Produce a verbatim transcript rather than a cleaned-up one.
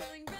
going round.